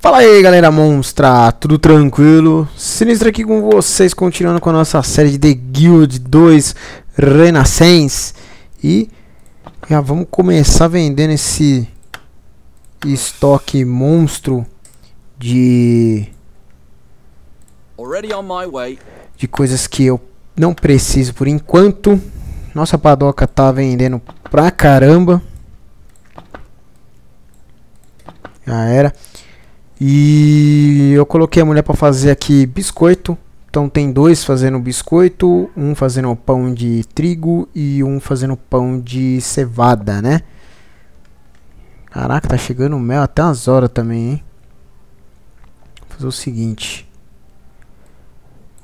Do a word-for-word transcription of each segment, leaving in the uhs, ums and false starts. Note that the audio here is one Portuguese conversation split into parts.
Fala aí galera monstra, tudo tranquilo? Sinistro aqui com vocês, continuando com a nossa série de The Guild dois Renascence. E já vamos começar vendendo esse estoque monstro de de coisas que eu não preciso por enquanto. Nossa padoca tá vendendo pra caramba. Já era. E eu coloquei a mulher para fazer aqui biscoito. Então tem dois fazendo biscoito, um fazendo pão de trigo e um fazendo pão de cevada, né? Caraca, tá chegando mel até umas horas também, hein? Vou fazer o seguinte.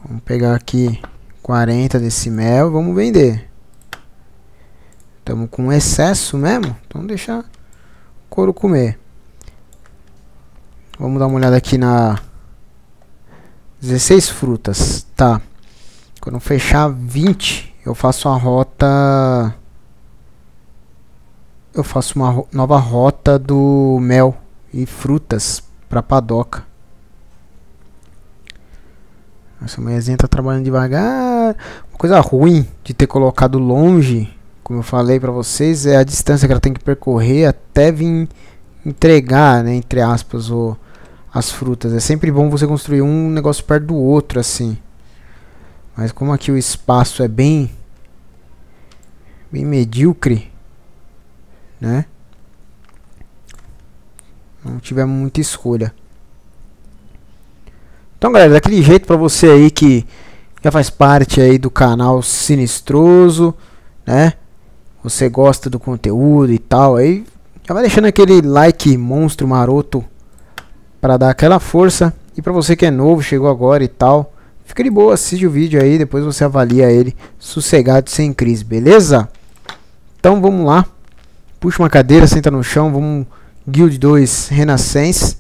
Vamos pegar aqui quarenta desse mel e vamos vender. Estamos com excesso mesmo, então deixa o couro comer. Vamos dar uma olhada aqui na dezesseis frutas, tá? Quando fechar vinte, eu faço a rota, eu faço uma ro... nova rota do mel e frutas para padoca. Essa manhãzinha tá trabalhando devagar. Uma coisa ruim de ter colocado longe, como eu falei para vocês, é a distância que ela tem que percorrer até vir entregar, né, entre aspas, o as frutas. É sempre bom você construir um negócio perto do outro assim, mas como aqui o espaço é bem bem medíocre, né, não tivemos muita escolha. Então galera, daquele jeito, pra você aí que já faz parte aí do canal Sinistroso, né, você gosta do conteúdo e tal, aí já vai deixando aquele like monstro maroto para dar aquela força. E pra você que é novo, chegou agora e tal, fica de boa, assiste o vídeo aí, depois você avalia ele sossegado, sem crise, beleza? Então vamos lá, puxa uma cadeira, senta no chão, vamos Guild dois Renascence.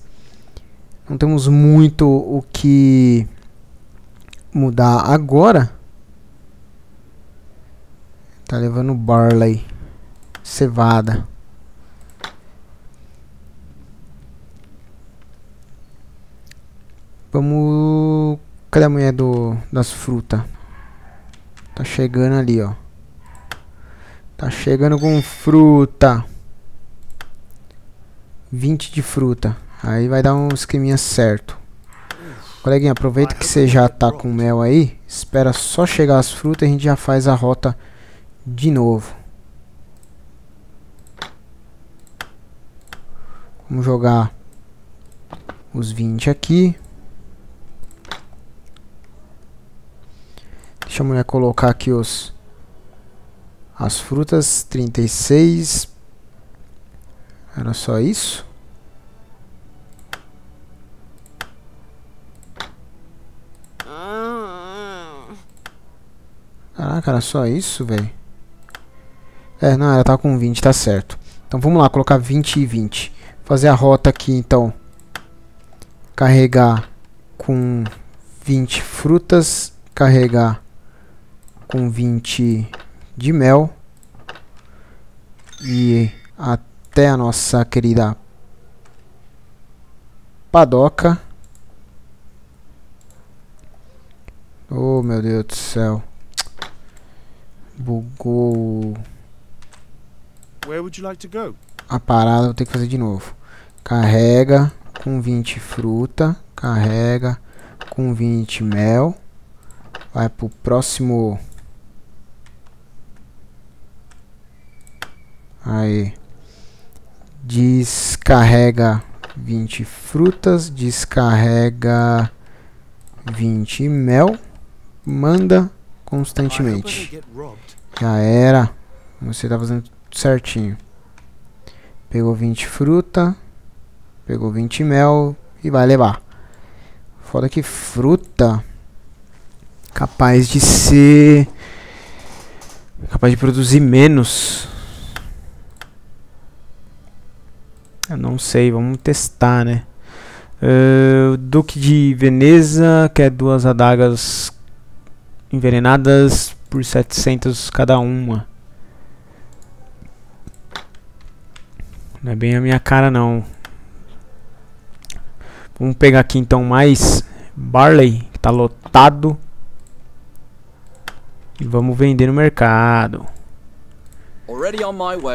Não temos muito o que mudar agora. Tá levando barley, cevada. Vamos... Cadê a mulher do... das frutas? Tá chegando ali, ó. Tá chegando com fruta. vinte de fruta. Aí vai dar um esqueminha certo. Coleguinha, aproveita que você já tá com mel aí. Espera só chegar as frutas e a gente já faz a rota de novo. Vamos jogar os vinte aqui. Deixa a mulher colocar aqui os as frutas, trinta e seis. Era só isso. Caraca, era só isso, velho. É, não, ela tá com vinte, tá certo. Então vamos lá, colocar vinte e vinte. Fazer a rota aqui, então. Carregar com vinte frutas. Carregar com vinte de mel. E até a nossa querida padoca. Oh, meu Deus do céu. Bugou. Where would you like to go? A parada vou ter que fazer de novo. Carrega com vinte fruta. Carrega com vinte mel. Vai pro próximo. Aí. Descarrega vinte frutas. Descarrega vinte mel. Manda constantemente. Já era. Você tá fazendo tudo certinho. Pegou vinte fruta. Pegou vinte mel. E vai levar. Foda que fruta. Capaz de ser. Capaz de produzir menos. Eu não sei. Vamos testar, né? Uh, Duque de Veneza quer duas adagas envenenadas por setecentos cada uma. Não é bem a minha cara, não. Vamos pegar aqui então mais barley, que tá lotado, e vamos vender no mercado. Vamos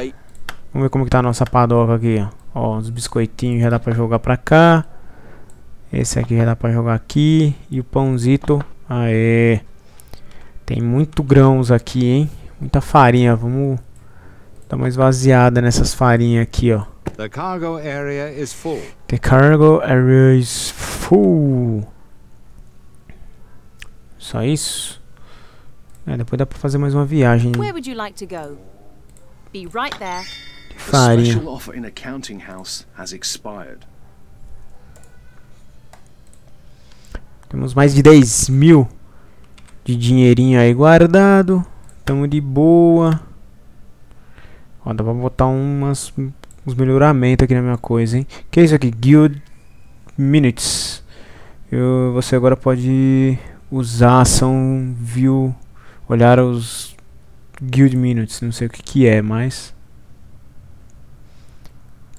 ver como que tá a nossa padoca aqui, ó. Os biscoitinhos já dá pra jogar pra cá. Esse aqui já dá pra jogar aqui. E o pãozito. Aê. Tem muito grãos aqui, hein? Muita farinha. Vamos dar uma esvaziada nessas farinhas aqui, ó. The cargo area is full. The cargo area is full. Só isso? É, depois dá pra fazer mais uma viagem. Where would you like to go? Be right there. Farinha. Special offer in accounting house has expired. Temos mais de dez mil. De dinheirinho aí guardado. Tamo de boa. Ó, dá pra botar umas, uns melhoramentos aqui na minha coisa, hein? Que é isso aqui? Guild Minutes. Eu, você agora pode usar a ação view. Olhar os Guild Minutes. Não sei o que que é, mas...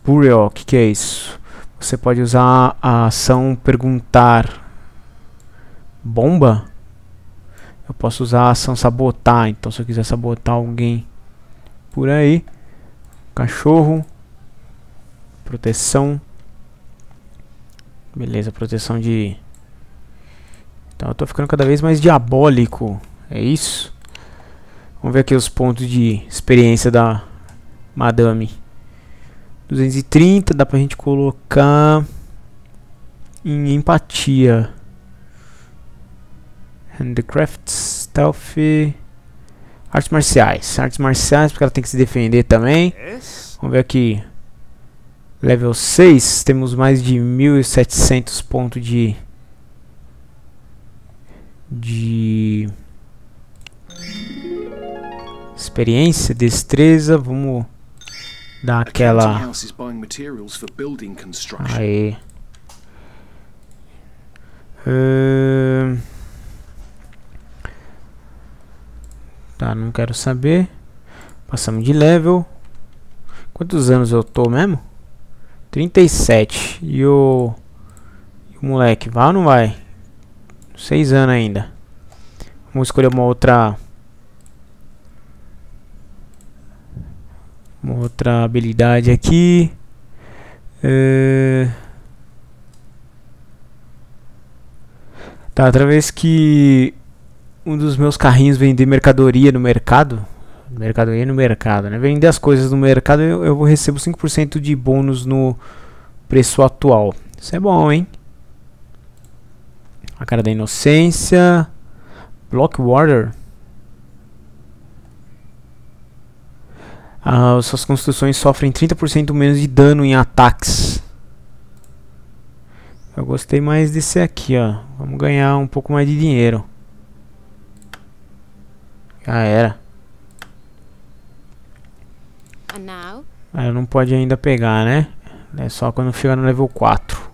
Burial, o que que é isso? Você pode usar a ação perguntar. Bomba? Eu posso usar a ação sabotar. Então se eu quiser sabotar alguém por aí. Cachorro. Proteção. Beleza, proteção de... Então eu tô ficando cada vez mais diabólico. É isso. Vamos ver aqui os pontos de experiência da madame. duzentos e trinta. Dá pra gente colocar em empatia. Handicraft, stealth, artes marciais, artes marciais porque ela tem que se defender também. Vamos ver aqui, level seis, temos mais de mil e setecentos pontos de de experiência, destreza. Vamos dar aquela aí. Hum... Tá, não quero saber. Passamos de level. Quantos anos eu tô mesmo? trinta e sete. E o, e o moleque, vai ou não vai? seis anos ainda. Vamos escolher uma outra Uma outra habilidade aqui. é... Tá, outra vez que um dos meus carrinhos vender mercadoria no mercado. Mercadoria no mercado, né? Vender as coisas no mercado, eu, eu recebo cinco por cento de bônus no preço atual. Isso é bom, hein? A cara da inocência. Blockwater. Ah, suas construções sofrem trinta por cento menos de dano em ataques. Eu gostei mais desse aqui, ó. Vamos ganhar um pouco mais de dinheiro. Já era. Ah, não pode ainda pegar, né? É só quando chegar no level quatro.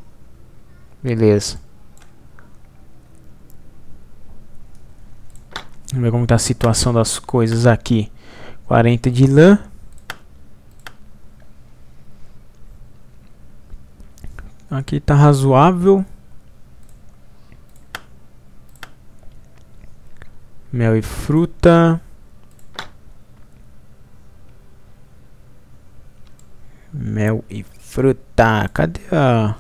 Beleza. Vamos ver como tá a situação das coisas aqui. quarenta de lã. Aqui tá razoável. Mel e fruta. Mel e fruta. Cadê a...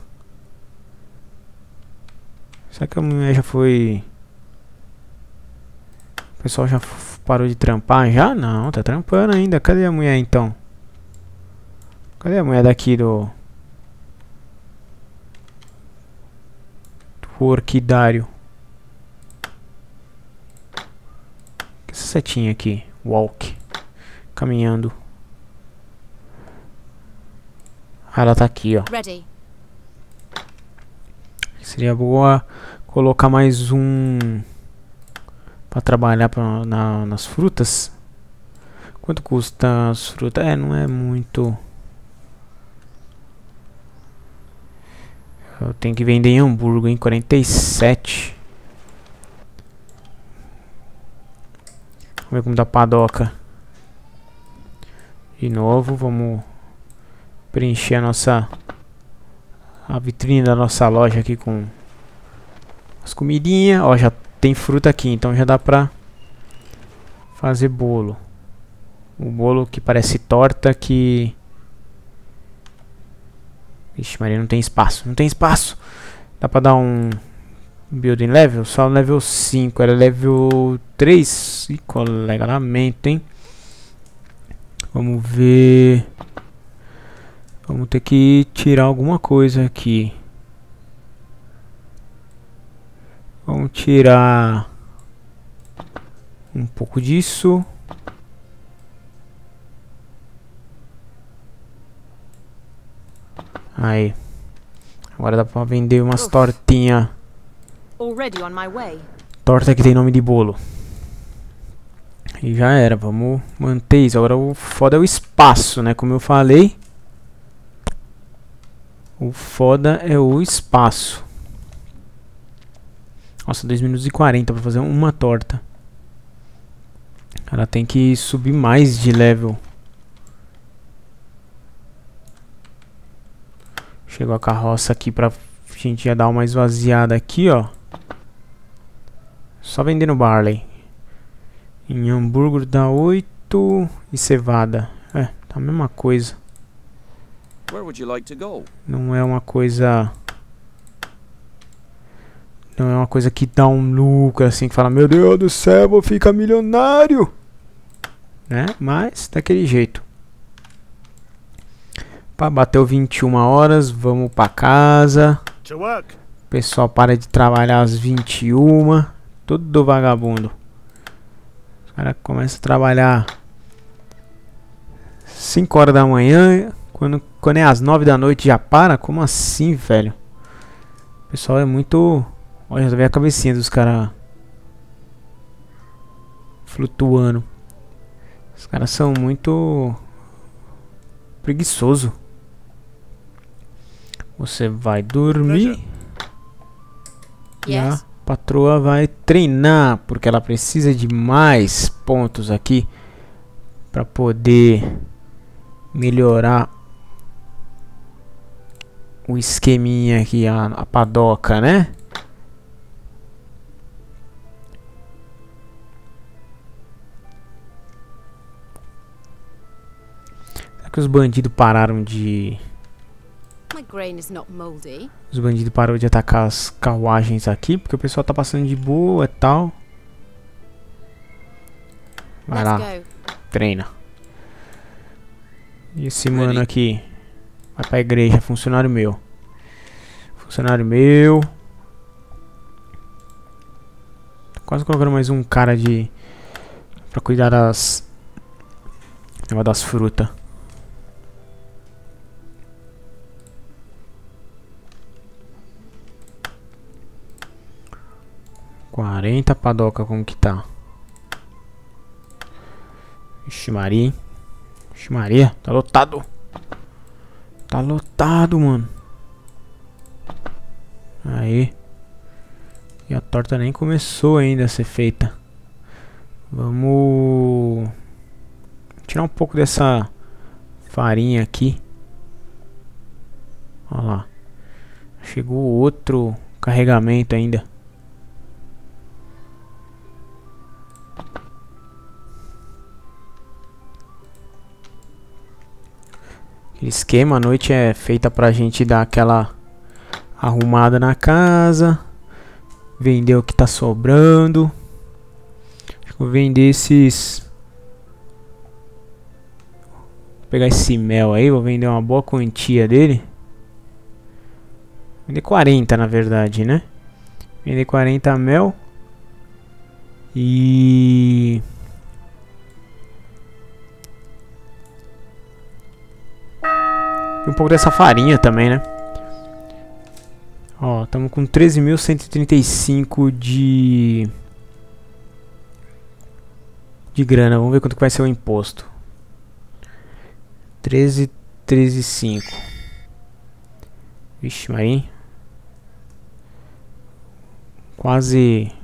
Será que a mulher já foi... O pessoal já parou de trampar? Já? Não, tá trampando ainda. Cadê a mulher então? Cadê a mulher daqui do... do orquidário? Que essa setinha aqui? Walk. Caminhando. Ah, ela tá aqui, ó. Ready. Seria boa colocar mais um... para trabalhar pra, na, nas frutas. Quanto custa as frutas? É, não é muito. Eu tenho que vender em Hamburgo, em quarenta e sete. Vamos ver como dá padoca. De novo, vamos preencher a nossa... a vitrine da nossa loja aqui com as comidinhas. Ó, já tem fruta aqui, então já dá pra fazer bolo. O bolo que parece torta que... Ixi, Maria, não tem espaço. Não tem espaço. Dá pra dar um building level? Só level cinco. Era level três. Ih, colega, lamento, hein? Vamos ver... Vamos ter que tirar alguma coisa aqui. Vamos tirar um pouco disso. Aí. Agora dá pra vender umas tortinhas. Torta que tem nome de bolo. E já era. Vamos manter isso. Agora o foda é o espaço, né? Como eu falei. O foda é o espaço. Nossa, dois minutos e quarenta para fazer uma torta. Ela tem que subir mais de level. Chegou a carroça aqui pra gente já dar uma esvaziada aqui, ó. Só vendendo barley. Em hambúrguer dá oito e cevada. É, tá a mesma coisa. Não é uma coisa... Não é uma coisa que dá um lucro, assim, que fala, meu Deus do céu, vou ficar milionário. Né? Mas, daquele jeito. Pá, bateu vinte e uma horas, vamos pra casa. O pessoal para de trabalhar às vinte e uma. Todo vagabundo. Os caras começam a trabalhar cinco horas da manhã. Quando, quando é às nove da noite já para? Como assim, velho? O pessoal é muito... Olha, já vem a cabecinha dos caras flutuando. Os caras são muito preguiçoso. Você vai dormir. E a patroa vai treinar, porque ela precisa de mais pontos aqui para poder melhorar o esqueminha aqui, a, a padoca, né? Que os bandidos pararam de... Os bandidos pararam de atacar as carruagens aqui, porque o pessoal tá passando de boa e tal. Vai lá, treina. E esse mano aqui vai pra igreja, funcionário meu. Funcionário meu. Quase colocaram mais um cara de... pra cuidar das... das frutas. quarenta padoca, como que tá? Ixi Maria, hein? Ixi Maria, tá lotado. Tá lotado, mano. Aí. E a torta nem começou ainda a ser feita. Vamos... tirar um pouco dessa farinha aqui. Olha lá. Chegou outro carregamento ainda. Aquele esquema, a noite é feita pra gente dar aquela arrumada na casa. Vender o que tá sobrando. Acho que vou vender esses... vou pegar esse mel aí, vou vender uma boa quantia dele. Vender quarenta na verdade, né? Vender quarenta mel. E... e um pouco dessa farinha também, né? Ó, estamos com treze mil cento e trinta e cinco de... de grana. Vamos ver quanto que vai ser o imposto. treze, treze, cinco. Vixe, Marinho. Quase.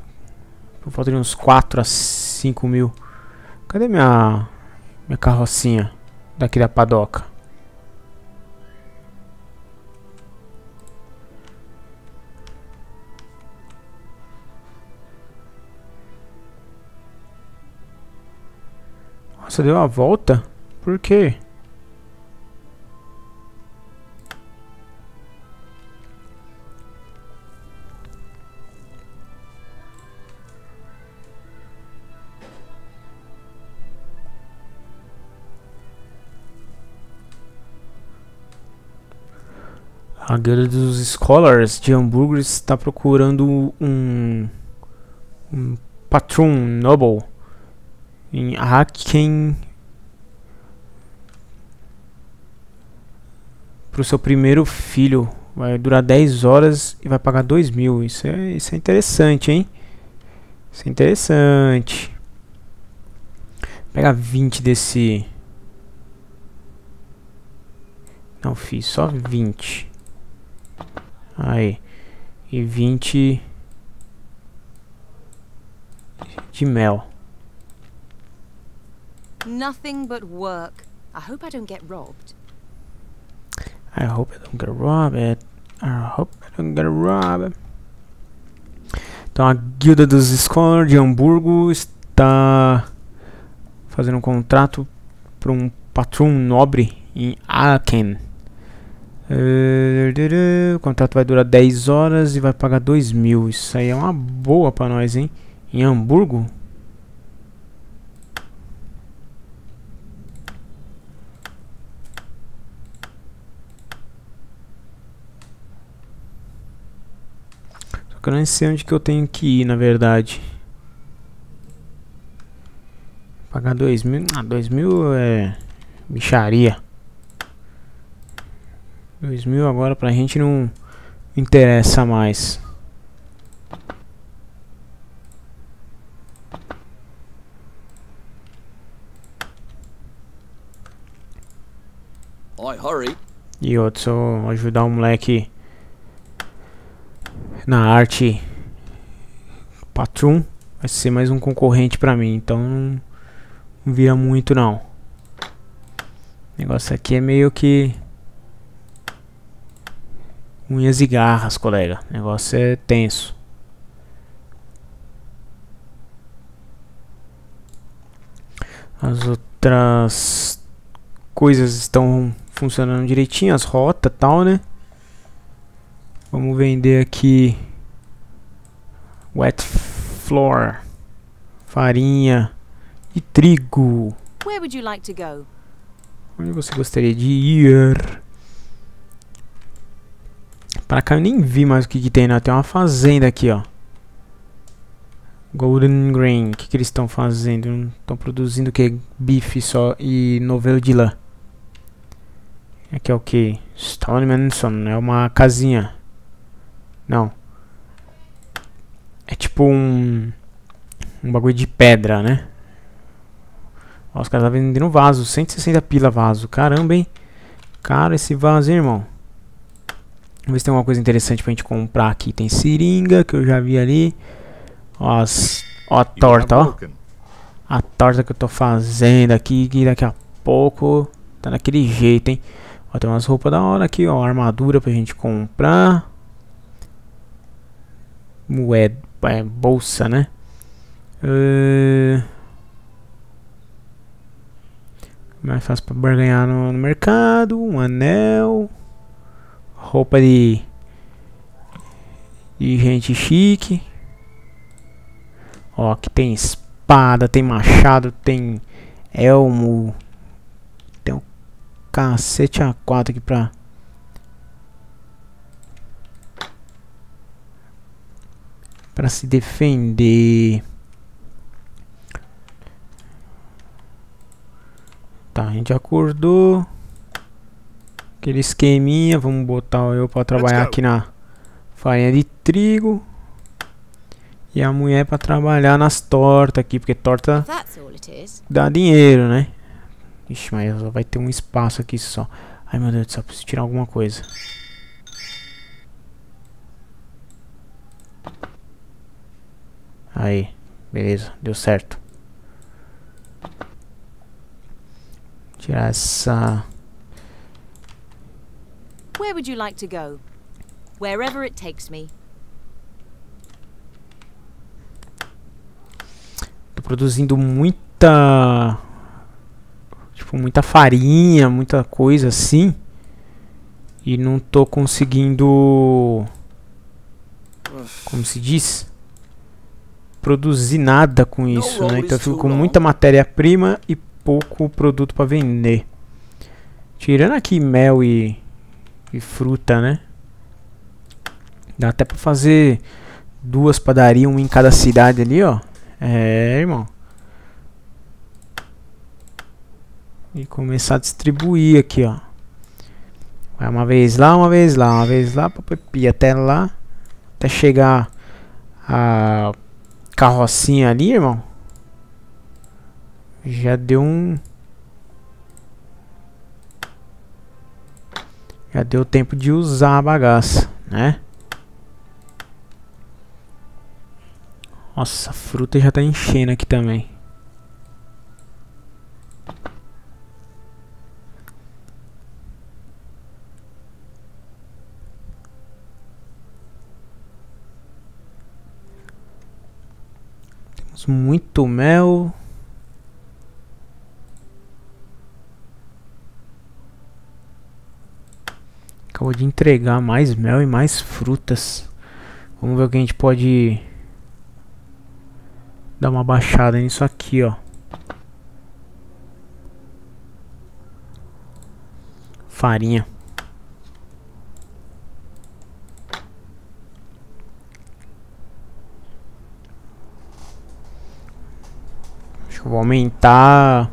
Por falta de uns quatro a cinco mil. Cadê minha minha carrocinha daqui da padoca? Nossa, deu uma volta? Por quê? A Guilda dos Scholars de Hamburgo está procurando um, um Patron Noble em Aachen para o seu primeiro filho. Vai durar dez horas e vai pagar dois mil. Isso é, isso é interessante, hein? Isso é interessante. Pega vinte desse... não, fiz só vinte. Aí, e vinte de mel. Nothing but work. I hope I don't get robbed. I hope I don't get robbed. I hope I don't get robbed. Então a Guilda dos Scholars de Hamburgo está fazendo um contrato para um patrão nobre em Aachen. O contrato vai durar dez horas e vai pagar dois mil. Isso aí é uma boa pra nós, hein? Em Hamburgo. Só que eu não sei onde que eu tenho que ir, na verdade. Pagar dois mil. Ah, dois mil é bicharia. Dois mil agora pra gente não interessa mais. Oi, hurry. E outro, só ajudar o moleque na arte Patron. Vai ser mais um concorrente pra mim, então não, não vira muito não. O negócio aqui é meio que unhas e garras, colega. O negócio é tenso. As outras coisas estão funcionando direitinho, as rotas e tal, né? Vamos vender aqui wet flour, farinha e trigo. Where would you like to go? Onde você gostaria de ir? Pra cá eu nem vi mais o que que tem, né? Tem uma fazenda aqui, ó. Golden grain, o que, que eles estão fazendo? Estão produzindo o que? Bife só e novelo de lã. Aqui é o que? Stone Manson, é uma casinha. Não. É tipo um... Um bagulho de pedra, né? Ó, os caras estão vendendo vaso, cento e sessenta pila vaso. Caramba, hein? Cara, esse vaso, hein, irmão? Vamos ver se tem alguma coisa interessante pra gente comprar aqui. Tem seringa, que eu já vi ali. Ó, as, ó a torta, ó. A torta que eu tô fazendo aqui, que daqui a pouco tá daquele jeito, hein. Ó, tem umas roupas da hora aqui, ó. Armadura pra gente comprar. Moeda, é, bolsa, né. Uh, mais fácil pra barganhar no, no mercado. Um anel. Roupa de... De gente chique. Ó, aqui tem espada, tem machado, tem elmo. Tem um cacete A quatro aqui pra... Pra se defender. Tá, a gente acordou. Aquele esqueminha. Vamos botar eu pra trabalhar aqui na farinha de trigo. E a mulher pra trabalhar nas tortas aqui, porque torta dá dinheiro, né? Ixi, mas vai ter um espaço aqui só. Ai meu Deus do céu, preciso tirar alguma coisa. Aí, beleza, deu certo. Tirar essa. Where would you like to go? Wherever it takes me. Tô produzindo muita, tipo, muita farinha, muita coisa assim, e não tô conseguindo, como se diz, produzir nada com isso, né? Então eu fico com muita matéria-prima e pouco produto para vender. Tirando aqui mel e, e fruta, né? Dá até para fazer duas padarias, uma em cada cidade ali, ó. É, irmão. E começar a distribuir aqui, ó. Vai uma vez lá, uma vez lá, uma vez lá, papapi, até lá, até chegar a carrocinha ali, irmão. Já deu um... Já deu tempo de usar a bagaça, né? Nossa, a fruta já tá enchendo aqui também. Temos muito mel. Acabou de entregar mais mel e mais frutas. Vamos ver o que a gente pode dar uma baixada nisso aqui, ó. Farinha. Acho que eu vou aumentar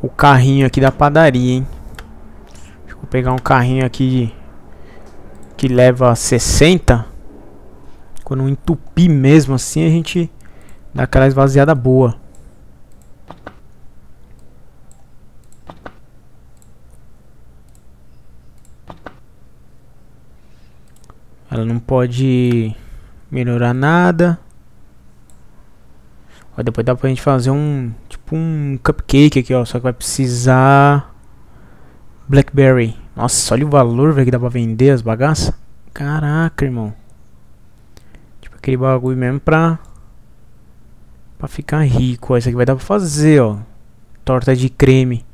o carrinho aqui da padaria, hein. Acho que vou pegar um carrinho aqui de... que leva sessenta. Quando entupir mesmo assim, a gente dá aquela esvaziada boa. Ela não pode melhorar nada. Ó, depois dá pra gente fazer um tipo um cupcake aqui, ó. Só que vai precisar blackberry. Nossa, olha o valor, velho, que dá pra vender as bagaças. Caraca, irmão. Tipo aquele bagulho mesmo pra... Pra ficar rico. Isso aqui vai dar pra fazer, ó. Torta de creme.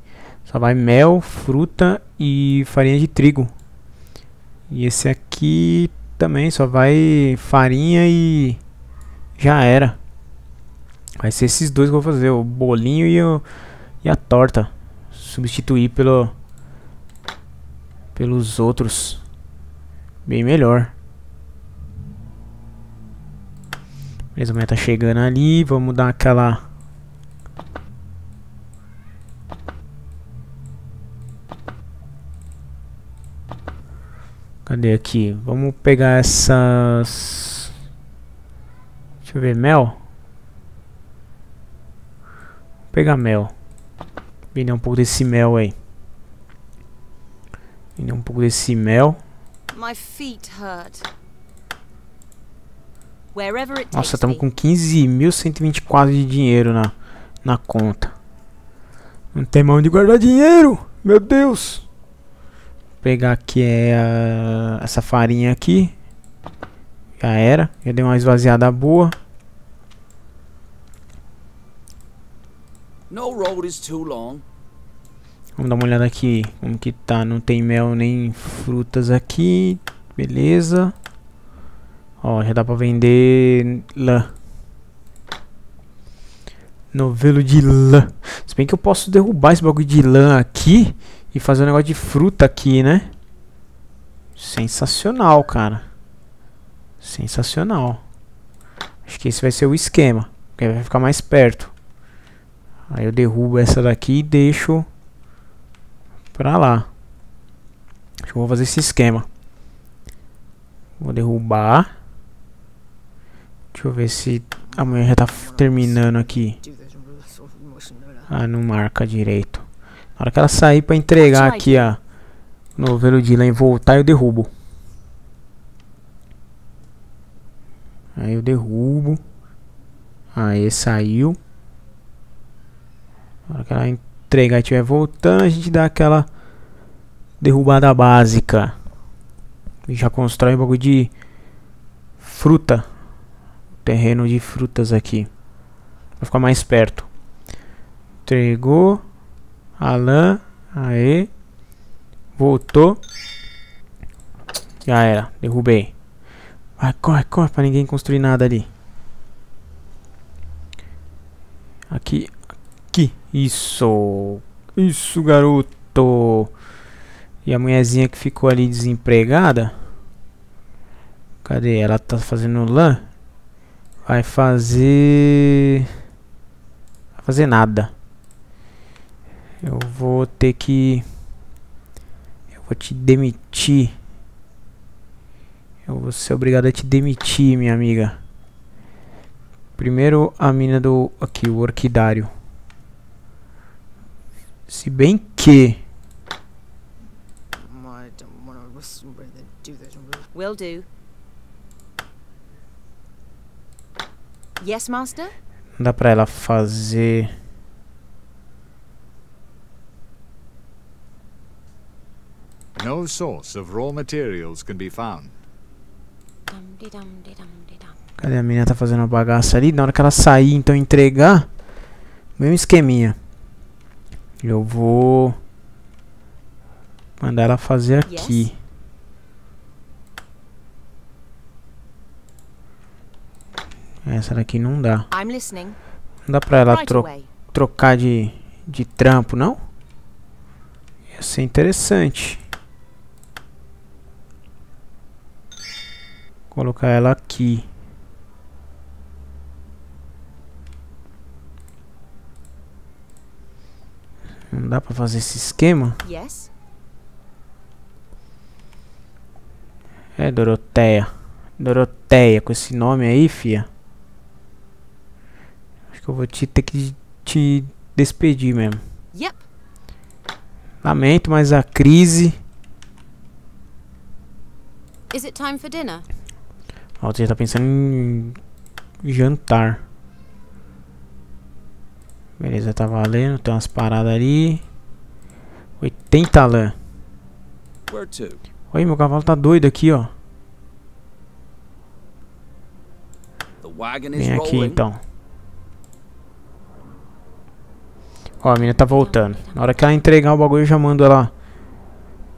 Só vai mel, fruta e farinha de trigo. E esse aqui também só vai farinha e... Já era. Vai ser esses dois que eu vou fazer. O bolinho e, o, e a torta. Substituir pelo... Pelos outros. Bem melhor. Beleza, a mulher tá chegando ali. Vamos dar aquela... Cadê aqui? Vamos pegar essas... Deixa eu ver, mel? Vou pegar mel. Vender um pouco desse mel aí. Vender um pouco desse mel. Nossa, estamos com quinze mil cento e vinte e quatro de dinheiro na, na conta. Não tem mão de guardar dinheiro! Meu Deus! Pegar aqui é a, essa farinha aqui. Já era. Já deu uma esvaziada boa. Vamos dar uma olhada aqui como que tá. Não tem mel nem frutas aqui. Beleza. Ó, já dá pra vender lã. Novelo de lã. Se bem que eu posso derrubar esse bagulho de lã aqui e fazer um negócio de fruta aqui, né? Sensacional, cara. Sensacional. Acho que esse vai ser o esquema. Porque vai ficar mais perto. Aí eu derrubo essa daqui e deixo pra lá. Acho que eu vou fazer esse esquema. Vou derrubar. Deixa eu ver se a mulher já tá terminando aqui. Ah, não marca direito. Na hora que ela sair pra entregar aqui a novelo de lã e voltar, eu derrubo. Aí eu derrubo. Aí saiu. Na hora que ela entregar e estiver voltando, a gente dá aquela derrubada básica. E já constrói um bagulho de fruta. Terreno de frutas aqui. Pra ficar mais perto. Entregou. Alan, aí, voltou, já era, derrubei. Vai, corre, corre, pra ninguém construir nada ali. Aqui, aqui, isso, isso, garoto. E a mulherzinha que ficou ali desempregada, cadê? Ela tá fazendo lã, vai fazer, vai fazer nada. Eu vou ter que... Eu vou te demitir. Eu vou ser obrigado a te demitir, minha amiga. Primeiro a mina do... Aqui, o orquidário. Se bem que... Will do. Yes, master? Não dá pra ela fazer... No source of raw materials can be found. Cadê a menina? Tá fazendo uma bagaça ali. Na hora que ela sair, então entregar, mesmo esqueminha. Eu vou mandar ela fazer aqui. Yes. Essa daqui não dá. I'm listening. Não dá pra ela tro trocar de, de trampo, não? Ia ser interessante. Colocar ela aqui. Não dá pra fazer esse esquema? Yes. É Doroteia. Doroteia, com esse nome aí, fia. Acho que eu vou te ter que te despedir mesmo. Yep. Lamento, mas a crise... Is it time for dinner? Ó, você já tá pensando em jantar. Beleza, tá valendo. Tem umas paradas ali. oitenta lã. Oi, meu cavalo tá doido aqui, ó. Vem aqui, então. Ó, a menina tá voltando. Na hora que ela entregar o bagulho, eu já mando ela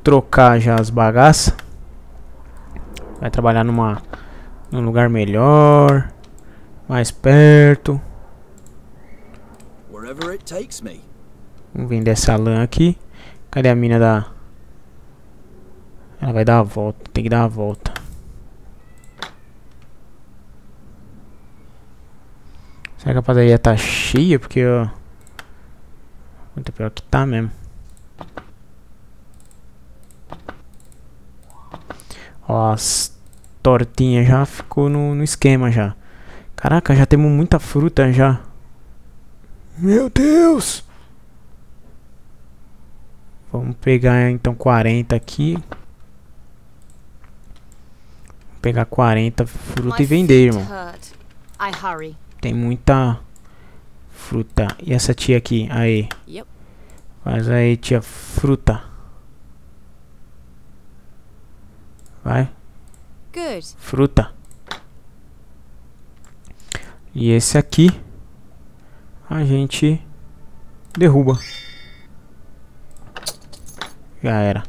trocar já as bagaças. Vai trabalhar numa... num lugar melhor, mais perto. Vamos vender essa lã aqui. Cadê a mina da... Ela vai dar a volta, tem que dar a volta. Será que a padaria tá cheia? Porque eu... Muito pior que tá mesmo. Ó, as tortinhas já ficou no, no esquema já. Caraca, já temos muita fruta já. Meu Deus! Vamos pegar então quarenta aqui. Vou pegar quarenta fruta e vender, irmão. Tem muita fruta. E essa tia aqui? Aí. Faz aí, tia fruta. Vai. Good. Fruta. E esse aqui a gente derruba. Já era.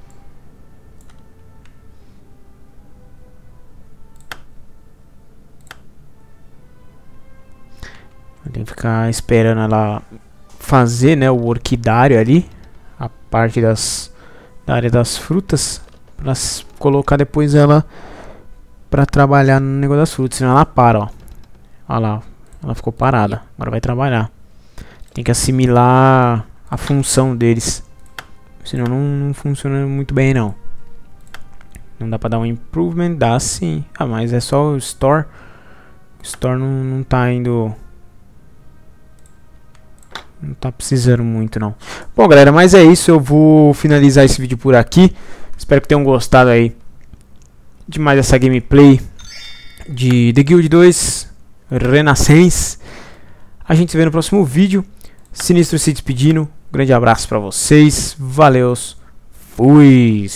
Tem que ficar esperando ela fazer, né, o orquidário ali, a parte das, da área das frutas, para colocar depois ela para trabalhar no negócio das frutas, senão ela para, ó. Olha lá, ela ficou parada, agora vai trabalhar. Tem que assimilar a função deles, senão não, não funciona muito bem não. Não dá para dar um improvement, dá sim. Ah, mas é só o store, o store não, não tá indo... Não tá precisando muito não. Bom, galera, mas é isso. Eu vou finalizar esse vídeo por aqui. Espero que tenham gostado aí de mais essa gameplay de The Guild dois Renascence. A gente se vê no próximo vídeo. Sinistro se despedindo. Grande abraço pra vocês. Valeus. Fui.